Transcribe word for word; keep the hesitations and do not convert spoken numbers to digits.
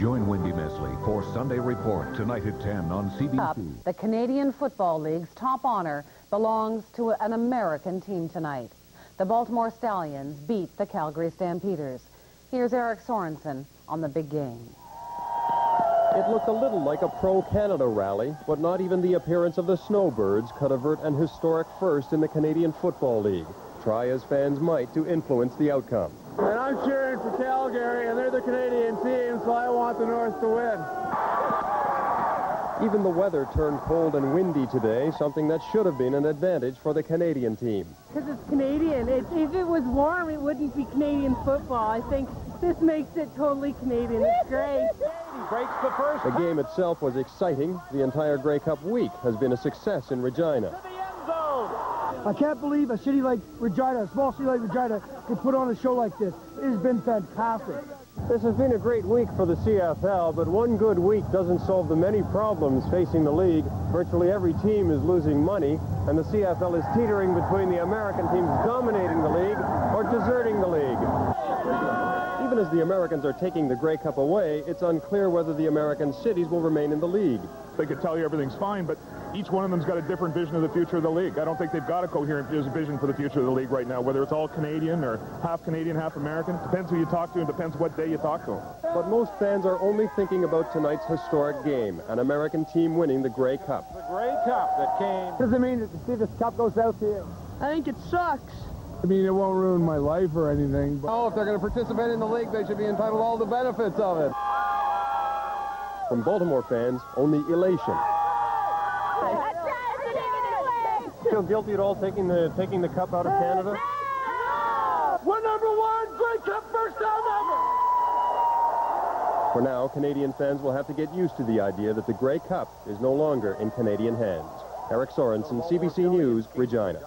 Join Wendy Mesley for Sunday Report tonight at ten on C B C. The Canadian Football League's top honor belongs to an American team tonight. The Baltimore Stallions beat the Calgary Stampeders. Here's Eric Sorensen on the big game. It looked a little like a pro-Canada rally, but not even the appearance of the Snowbirds could avert an historic first in the Canadian Football League. Try as fans might to influence the outcome. And I'm cheering for Calgary, and they're the Canadian team, so I want the North to win. Even the weather turned cold and windy today, something that should have been an advantage for the Canadian team. Because it's Canadian. It, if it was warm, it wouldn't be Canadian football. I think this makes it totally Canadian. It's great. Breaks the first. The game itself was exciting. The entire Grey Cup week has been a success in Regina. I can't believe a city like Regina, a small city like Regina, could put on a show like this. It has been fantastic. This has been a great week for the C F L, but one good week doesn't solve the many problems facing the league. Virtually every team is losing money, and the C F L is teetering between the American teams dominating the league or deserting the league. Even as the Americans are taking the Grey Cup away, it's unclear whether the American cities will remain in the league. They could tell you everything's fine, but each one of them's got a different vision of the future of the league. I don't think they've got a coherent vision for the future of the league right now, whether it's all Canadian or half Canadian, half American. Depends who you talk to and depends what day you talk to them. But most fans are only thinking about tonight's historic game, an American team winning the Grey Cup. The Grey Cup that came. What does it mean to see this cup goes out to you? I think it sucks. I mean, it won't ruin my life or anything. But oh, if they're going to participate in the league, they should be entitled to all the benefits of it. From Baltimore fans, only elation. Feel guilty at all taking the taking the cup out of Canada? No! We're number one, Grey Cup first time ever! For now, Canadian fans will have to get used to the idea that the Grey Cup is no longer in Canadian hands. Eric Sorensen, C B C News, Regina.